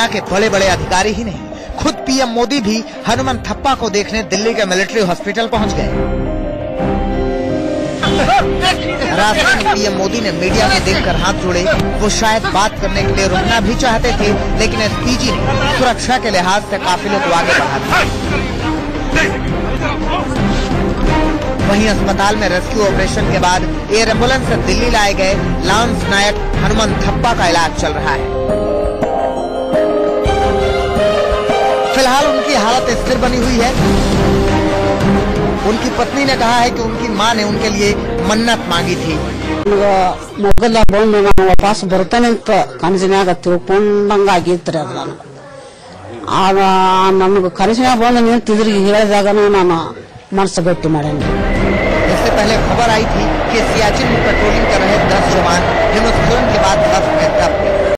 सेना के बड़े बड़े अधिकारी ही नहीं, खुद पीएम मोदी भी हनुमंथप्पा को देखने दिल्ली के मिलिट्री हॉस्पिटल पहुंच गए। रास्ते में पीएम मोदी ने मीडिया में देखकर हाथ जोड़े। वो शायद बात करने के लिए रुकना भी चाहते थे, लेकिन एसपीजी ने सुरक्षा के लिहाज से काफिले को आगे बढ़ा दिया। वहीं अस्पताल में रेस्क्यू ऑपरेशन के बाद एयर एम्बुलेंस से दिल्ली लाए गए लांस नायक हनुमंथप्पा का इलाज चल रहा है। फिलहाल उनकी हालत स्थिर बनी हुई है। उनकी पत्नी ने कहा है कि उनकी मां ने उनके लिए मन्नत मांगी थी। वापस बरतने कनसू पुंडी आग नम कनस नान मनस गटी। इससे पहले खबर आई थी कि सियाचिन में पेट्रोलिंग कर रहे 10 जवान हिमस्खलन के बाद 10 में